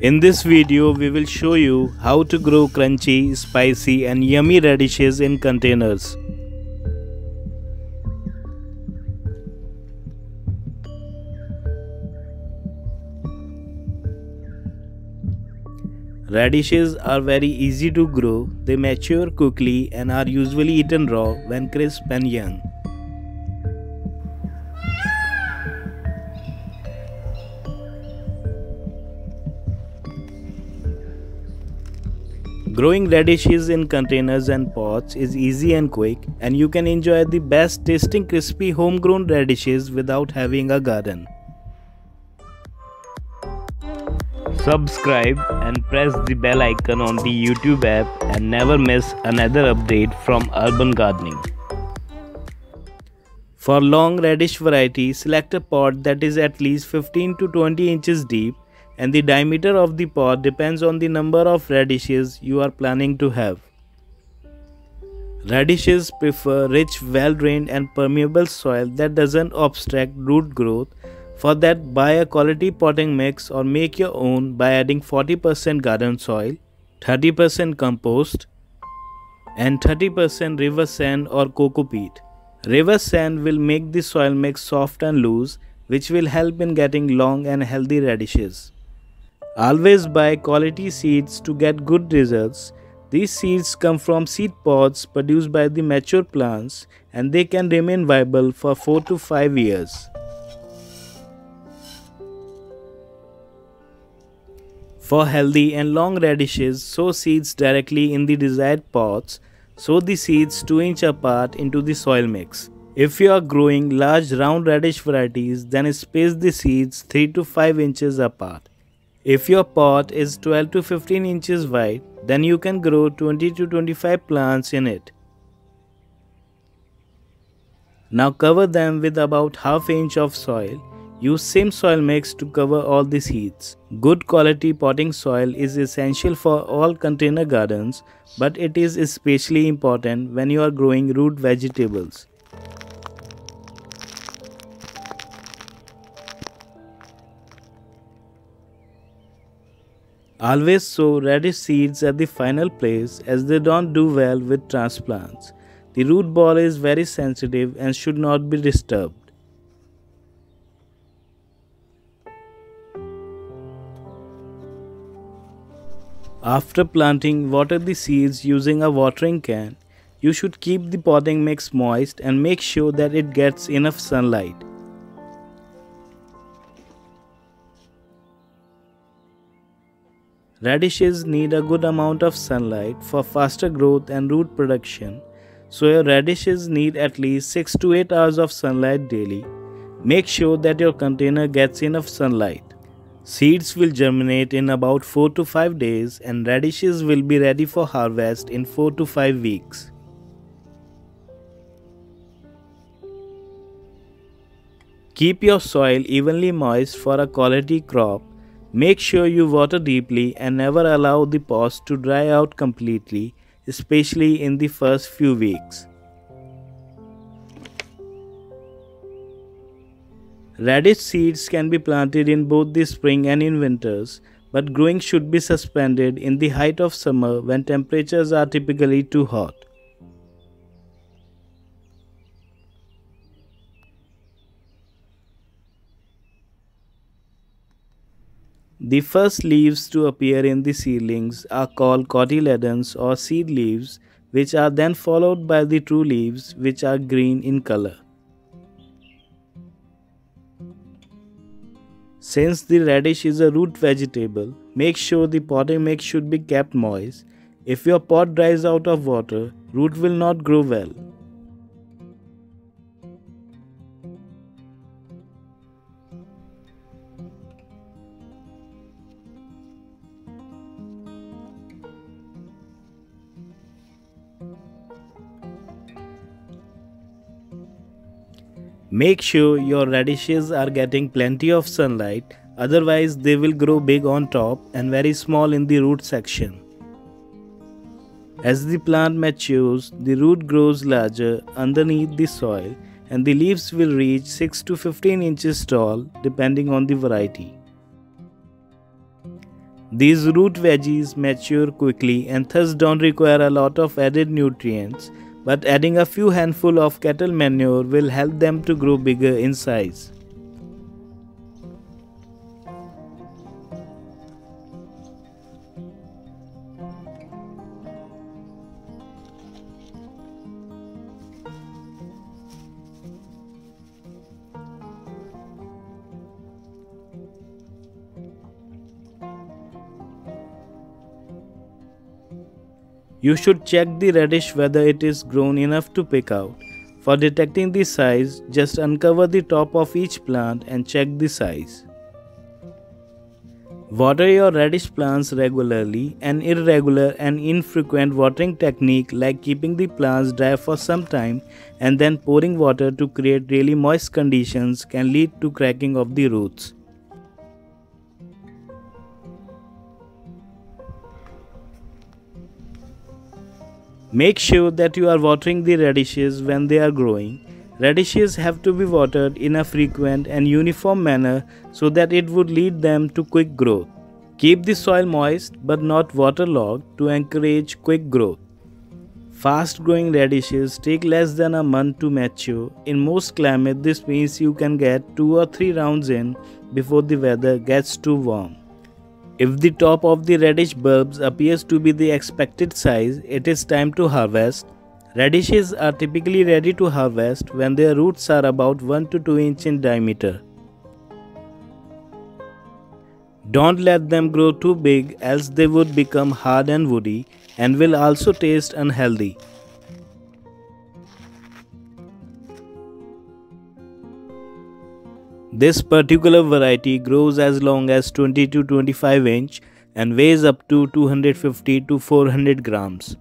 In this video, we will show you how to grow crunchy, spicy and yummy radishes in containers. Radishes are very easy to grow, they mature quickly and are usually eaten raw when crisp and young. Growing radishes in containers and pots is easy and quick, and you can enjoy the best tasting crispy homegrown radishes without having a garden. Subscribe and press the bell icon on the YouTube app and never miss another update from Urban Gardening. For long radish variety, select a pot that is at least 15 to 20 inches deep, and the diameter of the pot depends on the number of radishes you are planning to have. Radishes prefer rich, well-drained and permeable soil that doesn't obstruct root growth. For that, buy a quality potting mix or make your own by adding 40% garden soil, 30% compost and 30% river sand or coco peat. River sand will make the soil mix soft and loose, which will help in getting long and healthy radishes. Always buy quality seeds to get good results. These seeds come from seed pods produced by the mature plants, and they can remain viable for 4 to 5 years. For healthy and long radishes, sow seeds directly in the desired pots. Sow the seeds 2 inches apart into the soil mix. If you are growing large round radish varieties, then space the seeds 3 to 5 inches apart. If your pot is 12 to 15 inches wide, then you can grow 20 to 25 plants in it. Now cover them with about half inch of soil. Use same soil mix to cover all the seeds. Good quality potting soil is essential for all container gardens, but it is especially important when you are growing root vegetables. Always sow radish seeds at the final place, as they don't do well with transplants. The root ball is very sensitive and should not be disturbed. After planting, water the seeds using a watering can. You should keep the potting mix moist and make sure that it gets enough sunlight. Radishes need a good amount of sunlight for faster growth and root production, so your radishes need at least 6 to 8 hours of sunlight daily. Make sure that your container gets enough sunlight. Seeds will germinate in about 4 to 5 days and radishes will be ready for harvest in 4 to 5 weeks. Keep your soil evenly moist for a quality crop. Make sure you water deeply and never allow the pots to dry out completely, especially in the first few weeks. Radish seeds can be planted in both the spring and in winters, but growing should be suspended in the height of summer when temperatures are typically too hot. The first leaves to appear in the seedlings are called cotyledons or seed leaves, which are then followed by the true leaves, which are green in color. Since the radish is a root vegetable, make sure the potting mix should be kept moist. If your pot dries out of water, root will not grow well. Make sure your radishes are getting plenty of sunlight, otherwise they will grow big on top and very small in the root section. As the plant matures, the root grows larger underneath the soil and the leaves will reach 6 to 15 inches tall depending on the variety. These root veggies mature quickly and thus don't require a lot of added nutrients, but adding a few handful of cattle manure will help them to grow bigger in size. You should check the radish whether it is grown enough to pick out. For detecting the size, just uncover the top of each plant and check the size. Water your radish plants regularly. An irregular and infrequent watering technique like keeping the plants dry for some time and then pouring water to create really moist conditions can lead to cracking of the roots. Make sure that you are watering the radishes when they are growing. Radishes have to be watered in a frequent and uniform manner so that it would lead them to quick growth. Keep the soil moist but not waterlogged to encourage quick growth. Fast-growing radishes take less than a month to mature. In most climates, this means you can get 2 or 3 rounds in before the weather gets too warm. If the top of the radish bulbs appears to be the expected size, it is time to harvest. Radishes are typically ready to harvest when their roots are about 1 to 2 inches in diameter. Don't let them grow too big, else they would become hard and woody and will also taste unhealthy. This particular variety grows as long as 20 to 25 inch and weighs up to 250 to 400 grams.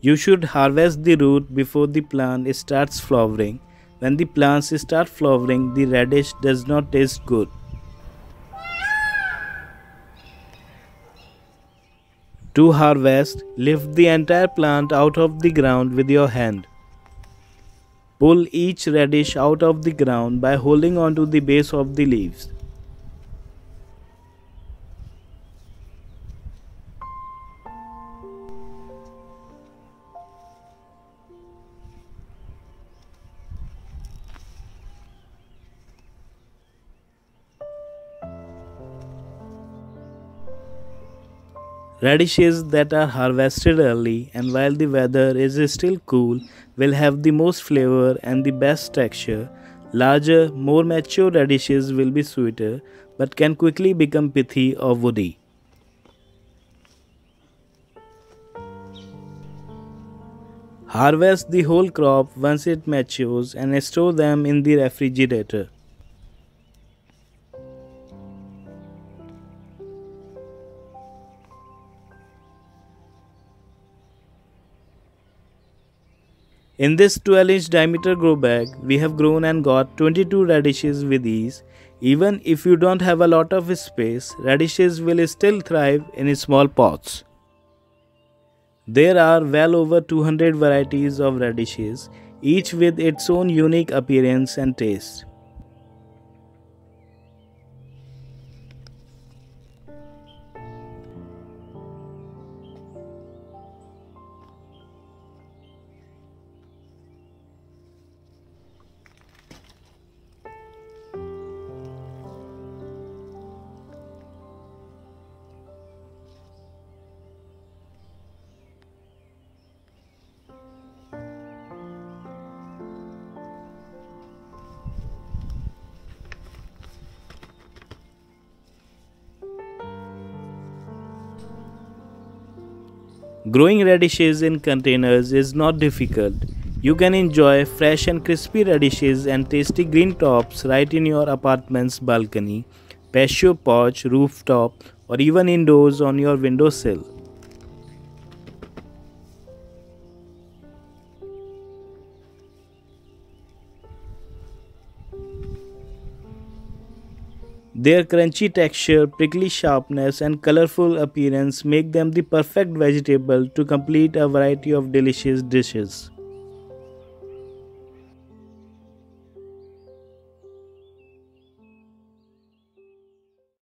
You should harvest the root before the plant starts flowering. When the plants start flowering, the radish does not taste good. To harvest, lift the entire plant out of the ground with your hand. Pull each radish out of the ground by holding onto the base of the leaves. Radishes that are harvested early and while the weather is still cool will have the most flavor and the best texture. Larger, more mature radishes will be sweeter but can quickly become pithy or woody. Harvest the whole crop once it matures and store them in the refrigerator. In this 12-inch diameter grow bag, we have grown and got 22 radishes with ease. Even if you don't have a lot of space, radishes will still thrive in small pots. There are well over 200 varieties of radishes, each with its own unique appearance and taste. Growing radishes in containers is not difficult. You can enjoy fresh and crispy radishes and tasty green tops right in your apartment's balcony, patio porch, rooftop, or even indoors on your windowsill. Their crunchy texture, prickly sharpness and colorful appearance make them the perfect vegetable to complete a variety of delicious dishes.